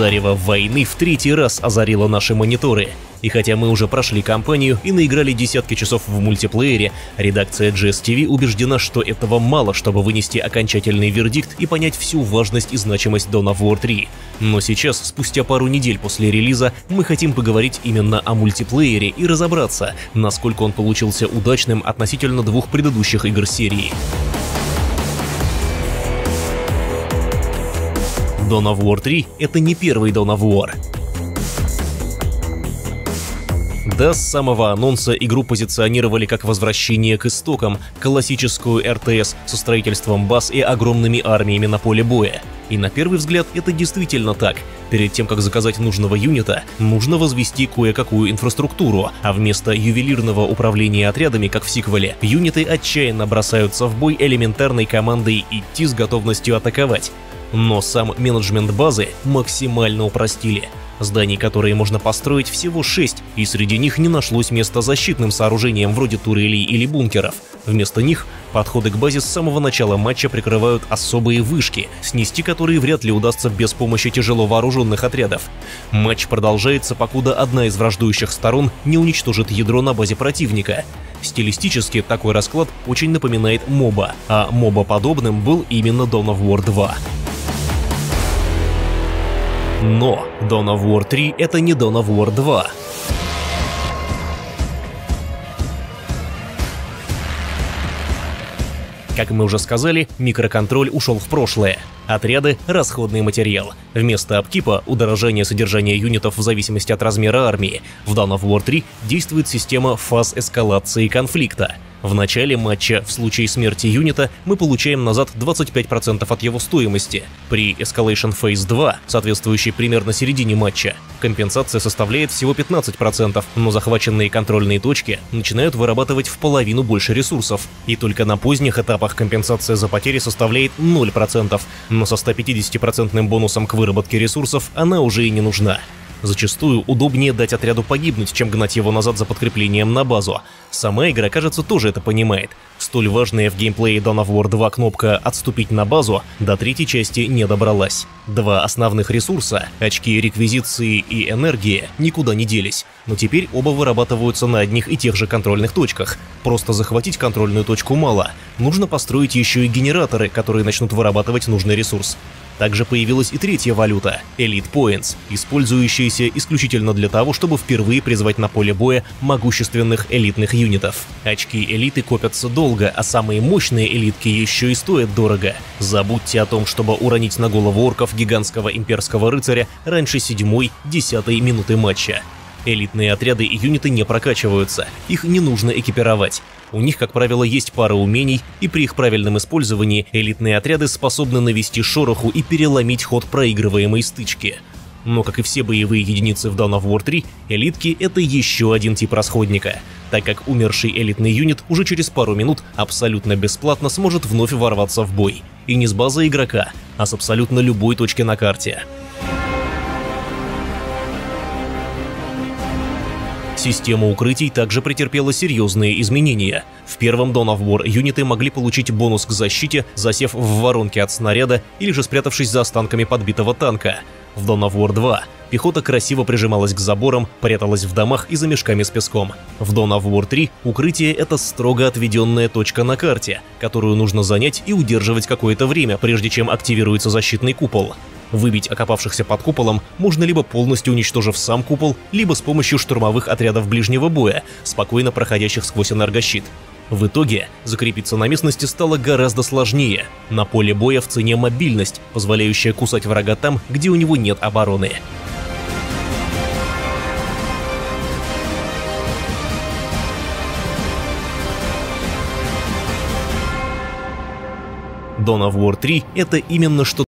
Зарево войны в третий раз озарило наши мониторы. И хотя мы уже прошли кампанию и наиграли десятки часов в мультиплеере, редакция GSTV убеждена, что этого мало, чтобы вынести окончательный вердикт и понять всю важность и значимость Dawn of War 3. Но сейчас, спустя пару недель после релиза, мы хотим поговорить именно о мультиплеере и разобраться, насколько он получился удачным относительно двух предыдущих игр серии. Dawn of War 3 — это не первый Dawn of War. Да, с самого анонса игру позиционировали как возвращение к истокам, классическую РТС со строительством баз и огромными армиями на поле боя. И на первый взгляд это действительно так. Перед тем, как заказать нужного юнита, нужно возвести кое-какую инфраструктуру, а вместо ювелирного управления отрядами, как в сиквеле, юниты отчаянно бросаются в бой элементарной командой идти с готовностью атаковать. Но сам менеджмент базы максимально упростили. Зданий, которые можно построить, всего 6, и среди них не нашлось места защитным сооружениям вроде турелей или бункеров. Вместо них подходы к базе с самого начала матча прикрывают особые вышки, снести которые вряд ли удастся без помощи тяжело вооруженных отрядов. Матч продолжается, покуда одна из враждующих сторон не уничтожит ядро на базе противника. Стилистически такой расклад очень напоминает моба, а моба-подобным был именно Dawn of War 2. Но Dawn of War 3 — это не Dawn of War 2. Как мы уже сказали, микроконтроль ушел в прошлое. Отряды — расходный материал. Вместо апкипа — удорожание содержания юнитов в зависимости от размера армии. В Dawn of War 3 действует система фаз эскалации конфликта. В начале матча, в случае смерти юнита, мы получаем назад 25% от его стоимости. При Escalation Phase 2, соответствующей примерно середине матча, компенсация составляет всего 15%, но захваченные контрольные точки начинают вырабатывать в половину больше ресурсов. И только на поздних этапах компенсация за потери составляет 0%, но со 150% бонусом к выработке ресурсов она уже и не нужна. Зачастую удобнее дать отряду погибнуть, чем гнать его назад за подкреплением на базу. Сама игра, кажется, тоже это понимает. Столь важная в геймплее Dawn of War 2 кнопка «Отступить на базу» до третьей части не добралась. Два основных ресурса — очки реквизиции и энергии — никуда не делись, но теперь оба вырабатываются на одних и тех же контрольных точках. Просто захватить контрольную точку мало, нужно построить еще и генераторы, которые начнут вырабатывать нужный ресурс. Также появилась и третья валюта — Elite Points, использующаяся исключительно для того, чтобы впервые призвать на поле боя могущественных элитных юнитов. Очки элиты копятся долго, а самые мощные элитки еще и стоят дорого. Забудьте о том, чтобы уронить на голову орков гигантского имперского рыцаря раньше 7-10 минуты матча. Элитные отряды и юниты не прокачиваются, их не нужно экипировать. У них, как правило, есть пара умений, и при их правильном использовании элитные отряды способны навести шороху и переломить ход проигрываемой стычки. Но, как и все боевые единицы в Dawn of War 3, элитки — это еще один тип расходника, так как умерший элитный юнит уже через пару минут абсолютно бесплатно сможет вновь ворваться в бой. И не с базы игрока, а с абсолютно любой точки на карте. Система укрытий также претерпела серьезные изменения. В первом Dawn of War юниты могли получить бонус к защите, засев в воронке от снаряда или же спрятавшись за останками подбитого танка. В Dawn of War 2 пехота красиво прижималась к заборам, пряталась в домах и за мешками с песком. В Dawn of War 3 укрытие — это строго отведенная точка на карте, которую нужно занять и удерживать какое-то время, прежде чем активируется защитный купол. Выбить окопавшихся под куполом можно либо полностью уничтожив сам купол, либо с помощью штурмовых отрядов ближнего боя, спокойно проходящих сквозь энергощит. В итоге закрепиться на местности стало гораздо сложнее. На поле боя в цене мобильность, позволяющая кусать врага там, где у него нет обороны. Dawn of War 3 — это именно что-то.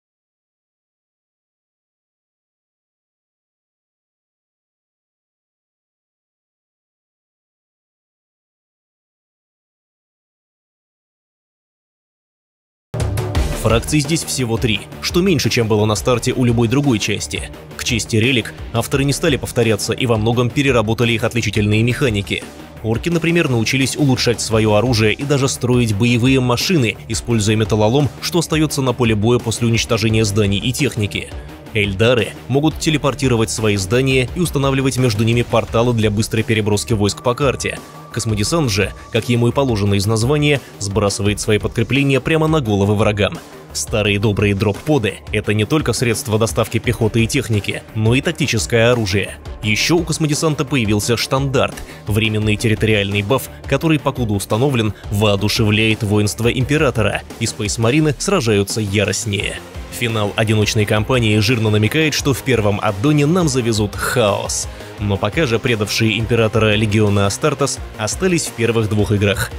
Фракций здесь всего 3, что меньше, чем было на старте у любой другой части. К чести Relic, авторы не стали повторяться и во многом переработали их отличительные механики. Орки, например, научились улучшать свое оружие и даже строить боевые машины, используя металлолом, что остается на поле боя после уничтожения зданий и техники. Эльдары могут телепортировать свои здания и устанавливать между ними порталы для быстрой переброски войск по карте. Космодесант же, как ему и положено из названия, сбрасывает свои подкрепления прямо на головы врагам. Старые добрые дропподы — это не только средство доставки пехоты и техники, но и тактическое оружие. Еще у космодесанта появился штандарт — временный территориальный баф, который, покуда установлен, воодушевляет воинство Императора, и спейсмарины сражаются яростнее. Финал одиночной кампании жирно намекает, что в первом аддоне нам завезут хаос. Но пока же предавшие Императора легиона Астартес остались в первых двух играх.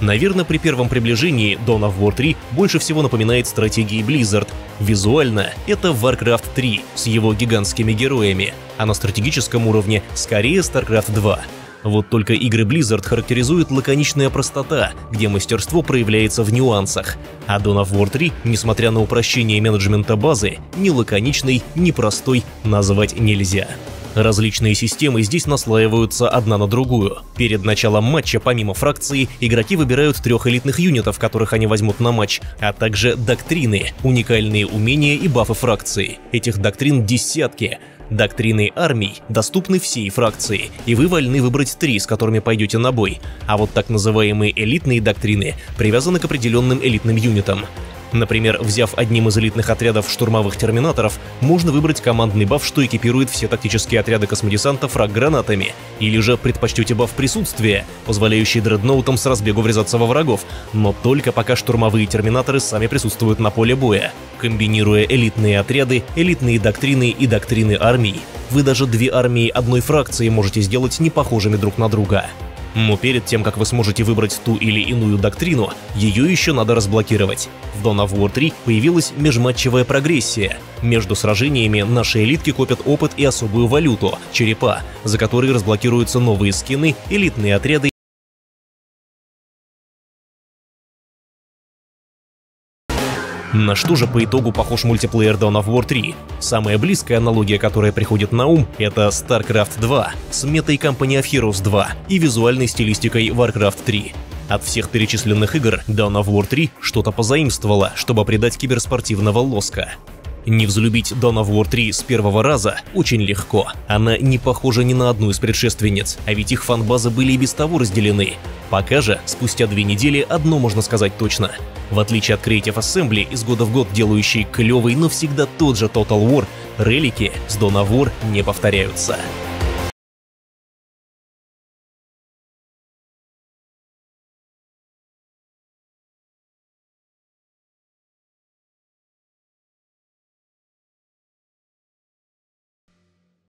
Наверное, при первом приближении Dawn of War 3 больше всего напоминает стратегии Blizzard. Визуально это Warcraft 3 с его гигантскими героями, а на стратегическом уровне скорее StarCraft 2. Вот только игры Blizzard характеризует лаконичная простота, где мастерство проявляется в нюансах. А Dawn of War 3, несмотря на упрощение менеджмента базы, ни лаконичной, ни простой назвать нельзя. Различные системы здесь наслаиваются одна на другую. Перед началом матча, помимо фракции, игроки выбирают трех элитных юнитов, которых они возьмут на матч, а также доктрины, уникальные умения и бафы фракции. Этих доктрин десятки. Доктрины армий доступны всей фракции, и вы вольны выбрать три, с которыми пойдете на бой. А вот так называемые элитные доктрины привязаны к определенным элитным юнитам. Например, взяв одним из элитных отрядов штурмовых терминаторов, можно выбрать командный баф, что экипирует все тактические отряды космодесанта фраг гранатами. Или же предпочтете баф присутствия, позволяющий дредноутам с разбегу врезаться во врагов, но только пока штурмовые терминаторы сами присутствуют на поле боя. Комбинируя элитные отряды, элитные доктрины и доктрины армий, вы даже две армии одной фракции можете сделать непохожими друг на друга. Но перед тем, как вы сможете выбрать ту или иную доктрину, ее еще надо разблокировать. В Dawn of War 3 появилась межматчевая прогрессия. Между сражениями наши элитки копят опыт и особую валюту — черепа, за которые разблокируются новые скины, элитные отряды . На что же по итогу похож мультиплеер Dawn of War 3? Самая близкая аналогия, которая приходит на ум, это StarCraft 2 с метой Company of Heroes 2 и визуальной стилистикой Warcraft 3. От всех перечисленных игр Dawn of War 3 что-то позаимствовало, чтобы придать киберспортивного лоска. Не взлюбить Dawn of War 3 с первого раза очень легко. Она не похожа ни на одну из предшественниц, а ведь их фан-базы были и без того разделены. Пока же, спустя 2 недели, одно можно сказать точно. В отличие от Creative Assembly, из года в год делающий клевый, но всегда тот же Total War, релики с Dawn of War не повторяются.